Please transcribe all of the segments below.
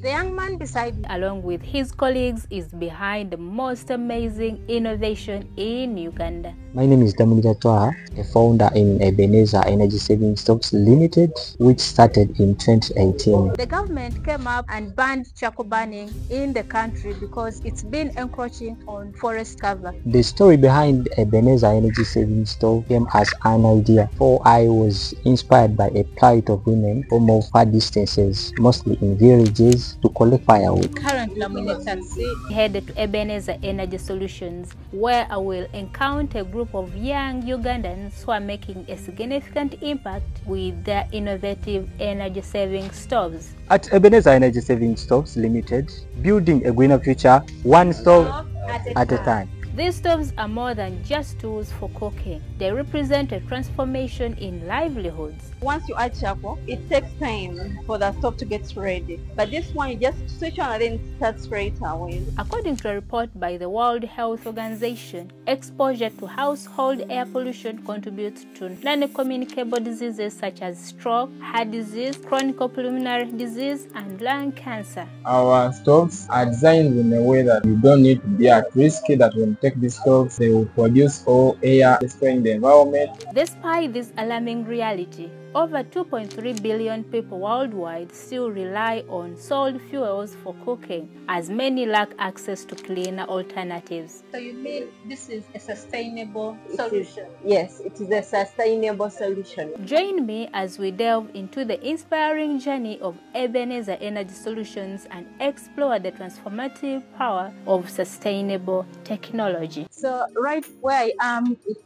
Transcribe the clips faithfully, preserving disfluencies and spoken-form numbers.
The young man beside me, along with his colleagues, is behind the most amazing innovation in Uganda. My name is Dominika Toa, a founder in Ebenezer Energy Saving Stocks Limited, which started in twenty eighteen. The government came up and banned charcoal burning in the country because it's been encroaching on forest cover. The story behind Ebenezer Energy Saving Stove came as an idea, for I was inspired by a plight of women who move far distances, mostly in villages, to collect firewood. Currently, I'm in a taxi headed to Ebenezer Energy Solutions, where I will encounter a group of young Ugandans who are making a significant impact with their innovative energy saving stoves. At Ebenezer Energy Saving Stoves Limited, building a greener future, one stove at a, at a time. These stoves are more than just tools for cooking. They represent a transformation in livelihoods. Once you add charcoal, it takes time for the stove to get ready. But this one, you just switch on and then it starts straight away. According to a report by the World Health Organization, exposure to household air pollution contributes to non-communicable diseases such as stroke, heart disease, chronic pulmonary disease, and lung cancer. Our stoves are designed in a way that you don't need to be at risk, that when these stoves, they will produce all air, destroying the environment. Despite this alarming reality, over two point three billion people worldwide still rely on solid fuels for cooking, as many lack access to cleaner alternatives. So you mean this is a sustainable solution? Yes, it is a sustainable solution. Join me as we delve into the inspiring journey of Ebenezer Energy Solutions and explore the transformative power of sustainable technology. So right where I am, it's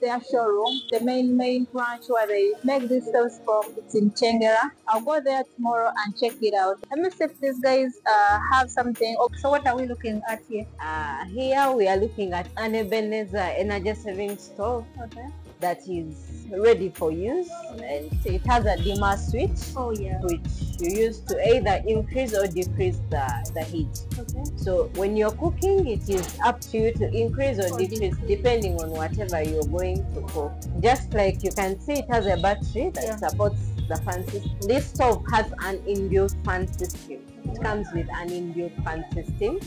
their showroom, the main main branch where they make these stoves from. It's in Chengera. I'll go there tomorrow and check it out. Let me see if these guys uh, have something. Oh, so what are we looking at here? Uh, here we are looking at an Ebenezer Energy Saving Stove. Okay. That is ready for use, and it has a dimmer switch, oh, yeah. which you use to either increase or decrease the, the heat. Okay. So when you're cooking, it is up to you to increase or, or decrease, decrease depending on whatever you're going to cook. Just like you can see, it has a battery that yeah. supports the fan system. This stove has an inbuilt fan system. It comes with an inbuilt fan system.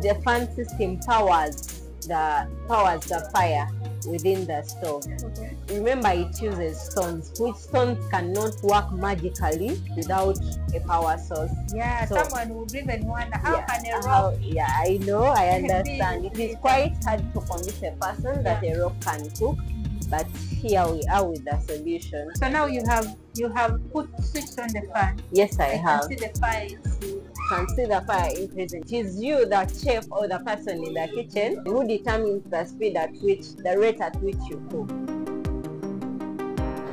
The fan system powers the, powers the fire within the stove. Okay. Remember, it uses stones, which stones cannot work magically without a power source. Yeah, so, someone would even wonder how yeah, can a rock? How, yeah, I know, I understand. It is quite hard to convince a person that yeah. a rock can cook, but here we are with the solution. So now you have you have put switch on the fan. Yes, I, I have. Can see the fire. Can see the fire increasing. It is you, the chef or the person in the kitchen, who determines the speed at which, the rate at which you cook.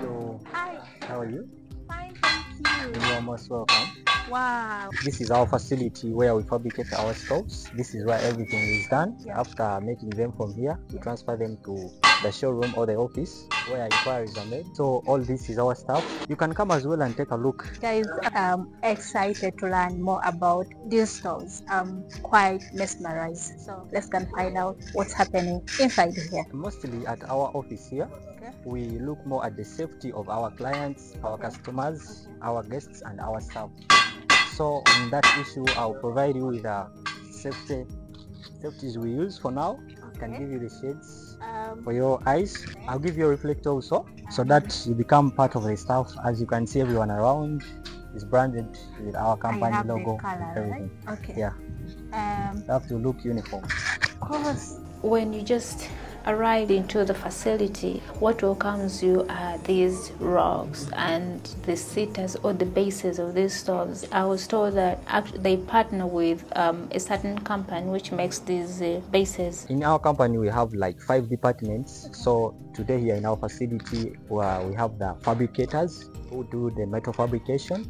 Hello. Hi. How are you? Fine, thank you. You are most welcome. Wow. This is our facility where we fabricate our stoves. This is where everything is done. Yeah. After making them from here, we transfer them to the showroom or the office where inquiries are made. So all this is our stuff. You can come as well and take a look. Guys, I'm excited to learn more about these stoves. I'm quite mesmerized. So let's go find out what's happening inside here. Mostly at our office here, okay. we look more at the safety of our clients, our okay. customers, okay. our guests, and our staff. So on that issue, I'll provide you with the safety safeties we use for now. I can give you the shades um, for your eyes. I'll give you a reflector also, so that you become part of the staff. As you can see, everyone around is branded with our company logo color, and everything. Right? Okay. Yeah. Um, you have to look uniform. Of course. When you just arrived into the facility, what welcomes you are these rocks and the sitters or the bases of these stoves. I was told that they partner with um, a certain company which makes these uh, bases. In our company, we have like five departments. So today here in our facility, uh, we have the fabricators who do the metal fabrication.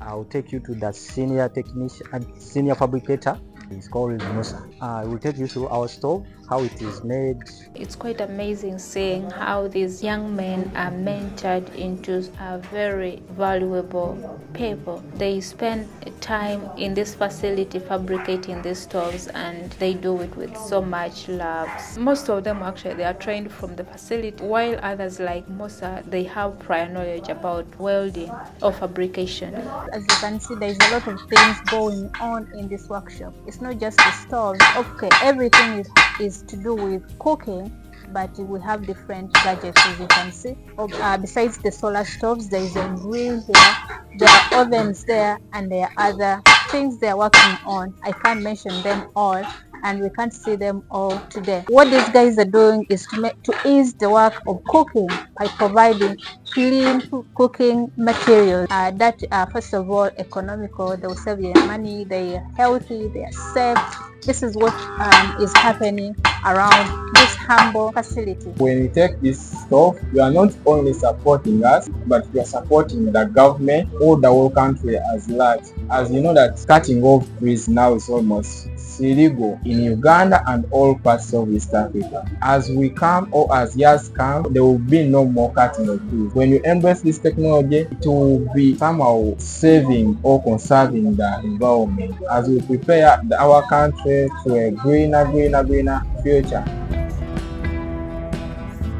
I'll take you to the senior technician, senior fabricator His call is Musa. I will take you through our stove, how it is made. It's quite amazing seeing how these young men are mentored into a very valuable people. They spend time in this facility fabricating these stoves, and they do it with so much love. Most of them actually they are trained from the facility, while others like Musa, they have prior knowledge about welding or fabrication. As you can see, there's a lot of things going on in this workshop. It's not just the stoves. Okay, everything is, is to do with cooking, but we have different gadgets, as you can see. Uh, besides the solar stoves, there is a grill here, there are ovens there, and there are other things they are working on. I can't mention them all, and we can't see them all today. What these guys are doing is to, make, to ease the work of cooking by providing clean cooking materials uh, that are, first of all, economical. They will save your money, they are healthy, they are safe. This is what um, is happening around this humble facility. When we take this stove, you are not only supporting us, but you are supporting the government or the whole country as large. As you know that cutting off trees now is almost illegal in Uganda and all parts of East Africa. As we come, or as years come, there will be no more cutting of trees. When you embrace this technology, it will be somehow saving or conserving the environment as we prepare the, our country to a greener, greener, greener future.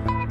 Uh,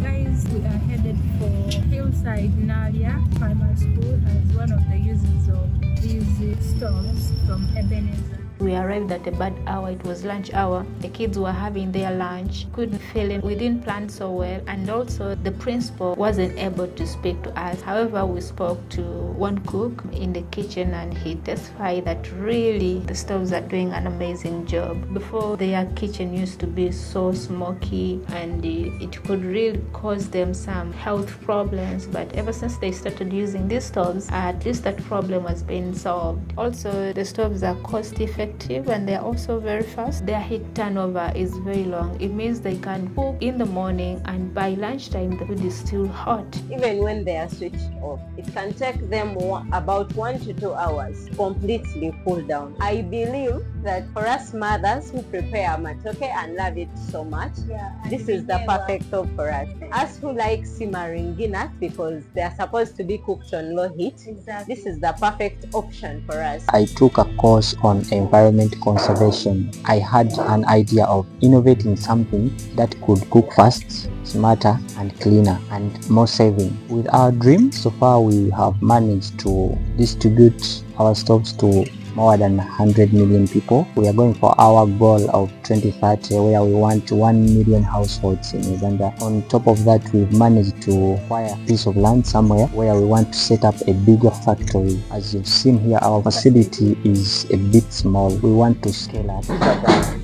guys, we are headed for Hillside Nalia Primary School as one of the users of these stoves from Ebenezer. We arrived at a bad hour. It was lunch hour. The kids were having their lunch. Couldn't fill in. We didn't plan so well, and also the principal wasn't able to speak to us. However, we spoke to one cook in the kitchen, and he testified that really the stoves are doing an amazing job. Before, their kitchen used to be so smoky, and it could really cause them some health problems. But ever since they started using these stoves, at least that problem has been solved. Also, the stoves are cost effective, and they're also very fast. Their heat turnover is very long. It means they can cook in the morning, and by lunchtime the food is still hot. Even when they are switched off, it can take them about one to two hours to completely cool down. I believe that for us mothers who prepare matoke and love it so much, yeah, this is the perfect stove for us. Us who like simmering ginas, because they are supposed to be cooked on low heat, exactly. This is the perfect option for us. I took a course on environment conservation. I had an idea of innovating something that could cook fast, smarter and cleaner, and more saving. With our dream, so far we have managed to distribute our stoves to more than one hundred million people. We are going for our goal of twenty thirty, where we want one million households in Uganda. On top of that, we've managed to acquire a piece of land somewhere where we want to set up a bigger factory. As you've seen here, our facility is a bit small. We want to scale up.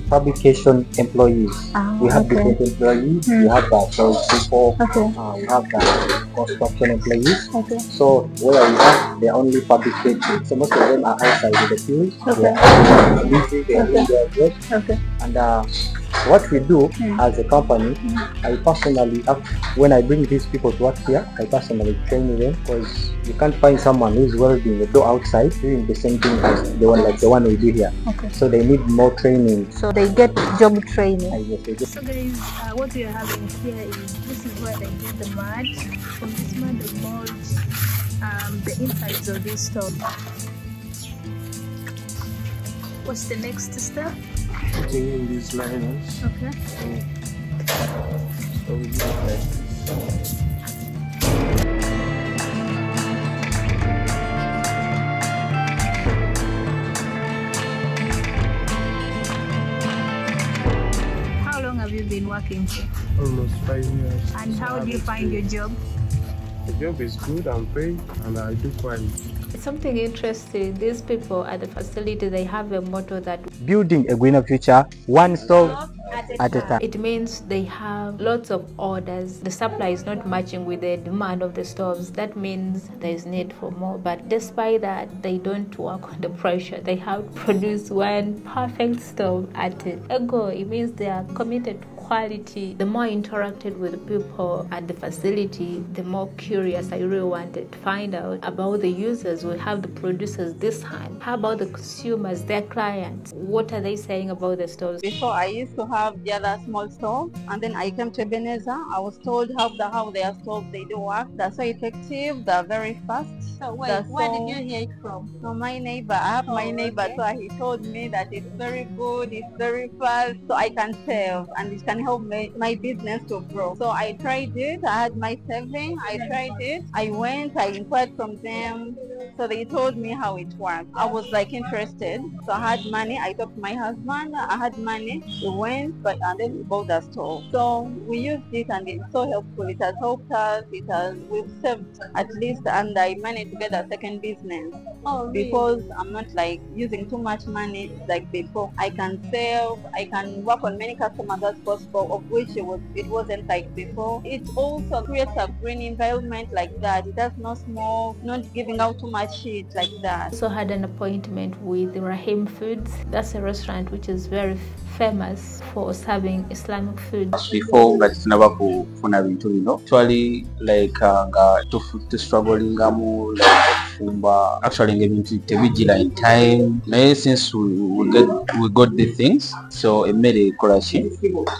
Fabrication employees. Ah, we have okay. different employees. Mm. We have the sales people. Okay. Uh, we have the construction employees. Okay. So where we have, they only fabricate. So most of them are outside of the field. Okay. They are busy. They are doing their work. Okay. And uh, what we do mm. as a company, mm. I personally, when I bring these people to work here, I personally train them, because you can't find someone who's welding the door outside doing the same thing as the one like the one we do here. Okay. So they need more training. So they get job training. I guess they do. So guys, uh, what we are having here is, this is where they get the mud. From this mud, they mold um, the insides of this stove. What's the next step? Putting in these liners. Okay. So we do it like this. You've been working here? Almost five years. And so how do you find your job? The job is good, I'm paid, and I do quite. Something interesting, these people at the facility, they have a motto that building a greener future, one stove at a time. time. It means they have lots of orders. The supply is not matching with the demand of the stoves. That means there is need for more. But despite that, they don't work under pressure. They have to produce one perfect stove at a go. It means they are committed to quality. The more I interacted with people at the facility, the more curious I really wanted to find out about the users. We have the producers this time. How about the consumers, their clients? What are they saying about the stoves? Before, I used to have the other small stove, and then I came to Ebenezer. I was told how, the, how their stoves, they do work. They're so effective, they're very fast. So wait, so, where did you hear it from? From my neighbor. I have oh, my neighbor, okay. So he told me that it's very good, it's very fast, so I can save and it can help my, my business to grow. So I tried it, I had my saving, I tried it, I went, I inquired from them, so they told me how it worked. I was like interested, so I had money, I talked to my husband, I had money, we went, but, and then we bought a stove. So we used it and it's so helpful, it has helped us, it has, we've saved at least, and I managed to get a second business. Oh, really? Because I'm not like using too much money like before. I can save, I can work on many customers as possible, of which it, was, it wasn't like before. It also creates a green environment like that. It does not smoke, not giving out too much shit like that. So I had an appointment with Rahim Foods. That's a restaurant which is very famous for serving Islamic food. Before, like, actually, like, uh, to struggling, like, actually giving to vigila in time. Now since we, we got we got the things, so it made a correction.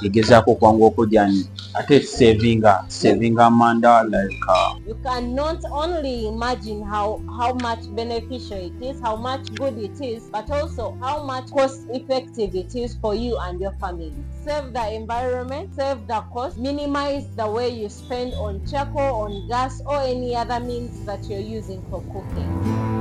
Igezako kwango kujani. Ate savinga, savinga manda like. Uh, you cannot only imagine how how much beneficial it is, how much good it is, but also how much cost effective it is for you and your family. Save the environment, save the cost, minimize the way you spend on charcoal, on gas, or any other means that you're using for cooking.